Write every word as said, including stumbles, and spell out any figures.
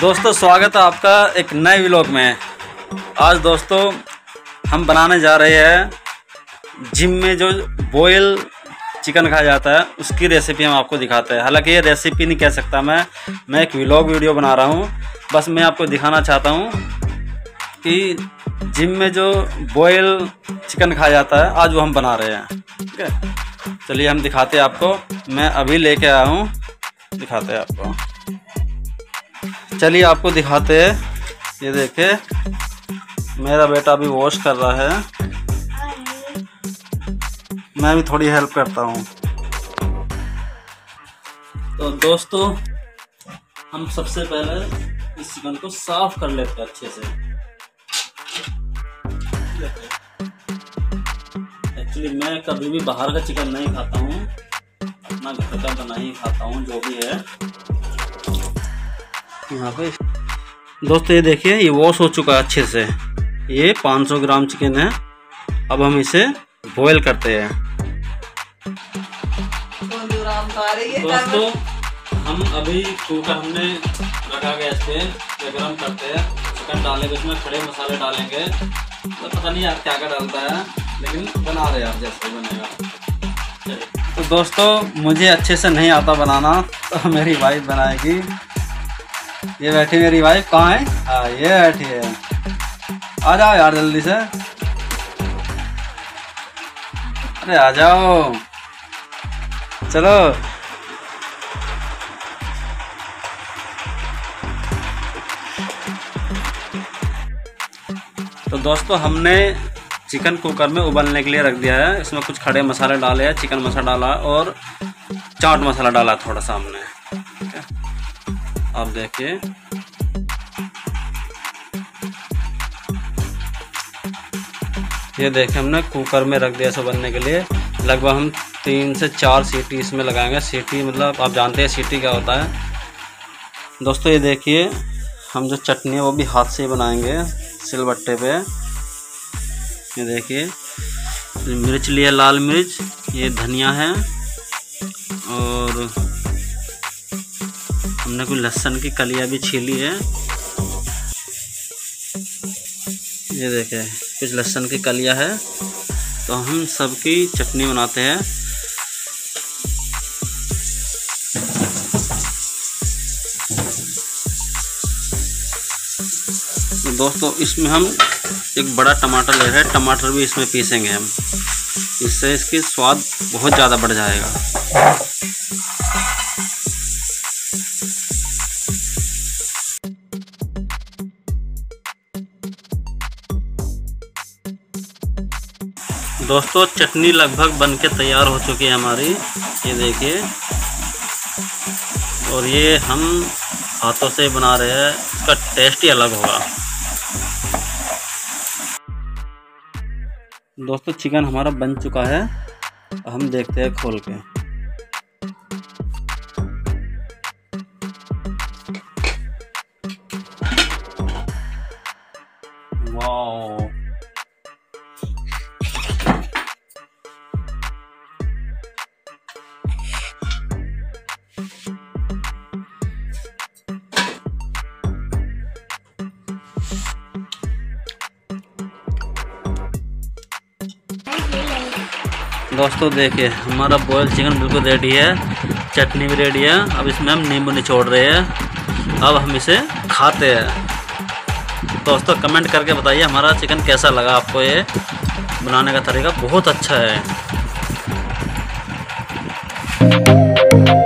दोस्तों स्वागत है आपका एक नए व्लॉग में। आज दोस्तों हम बनाने जा रहे हैं जिम में जो बॉयल चिकन खाया जाता है उसकी रेसिपी हम आपको दिखाते हैं। हालांकि ये रेसिपी नहीं कह सकता मैं मैं एक व्लॉग वीडियो बना रहा हूँ, बस मैं आपको दिखाना चाहता हूँ कि जिम में जो बॉयल चिकन खाया जाता है आज वो हम बना रहे हैं। ठीक है, चलिए हम दिखाते हैं आपको। मैं अभी लेके आया हूँ, दिखाते हैं आपको। चलिए आपको दिखाते हैं। ये देखिए मेरा बेटा अभी वॉश कर रहा है, मैं भी थोड़ी हेल्प करता हूँ। तो दोस्तों हम सबसे पहले इस चिकन को साफ कर लेते हैं अच्छे से। एक्चुअली मैं कभी भी बाहर का चिकन नहीं खाता हूँ, अपना घर का बना ही खाता हूँ जो भी है। यहाँ पे दोस्तों ये देखिए ये वॉश हो चुका है अच्छे से। ये पाँच सौ ग्राम चिकन है, अब हम इसे बॉयल करते हैं। दोस्तों हम अभी कुकर हमने रखा गैस पे, गरम करते हैं। चिकन डालेंगे, उसमें खड़े मसाले डालेंगे, तो पता नहीं यार क्या क्या डालता है, लेकिन बना रहे आप जैसे बनेगा। तो दोस्तों मुझे अच्छे से नहीं आता बनाना, तो मेरी वाइफ बनाएगी। ये बैठी मेरी वाइफ, कहाँ है? हाँ ये बैठी है। आ जाओ यार जल्दी से, अरे आ जाओ, चलो। तो दोस्तों हमने चिकन कुकर में उबलने के लिए रख दिया है। इसमें कुछ खड़े मसाले डाले हैं, चिकन मसाला डाला और चाट मसाला डाला थोड़ा सा हमने। ठीक है, आप देखिए ये देखिए हमने कुकर में रख दिया सब बनने के लिए। लगभग हम तीन से चार सीटी इसमें लगाएंगे। सीटी मतलब आप जानते हैं सीटी क्या होता है। दोस्तों ये देखिए हम जो चटनी है वो भी हाथ से ही बनाएंगे, सिलबट्टे पे। ये देखिए मिर्च लिया, लाल मिर्च, ये धनिया है और हमने कोई लहसुन की कलियाँ भी छीली है। ये देखिए कुछ लहसुन की कलियाँ है। तो हम सबकी चटनी बनाते हैं। दोस्तों इसमें हम एक बड़ा टमाटर ले रहे हैं, टमाटर भी इसमें पीसेंगे हम, इससे इसकी स्वाद बहुत ज़्यादा बढ़ जाएगा। दोस्तों चटनी लगभग बन के तैयार हो चुकी है हमारी, ये देखिए। और ये हम हाथों से बना रहे हैं, इसका टेस्ट ही अलग होगा। दोस्तों चिकन हमारा बन चुका है, हम देखते हैं खोल के। वाओ, दोस्तों देखिए हमारा बॉयल चिकन बिल्कुल रेडी है, चटनी भी रेडी है। अब इसमें हम नींबू निचोड़ रहे हैं, अब हम इसे खाते हैं। दोस्तों कमेंट करके बताइए हमारा चिकन कैसा लगा आपको। ये बनाने का तरीका बहुत अच्छा है।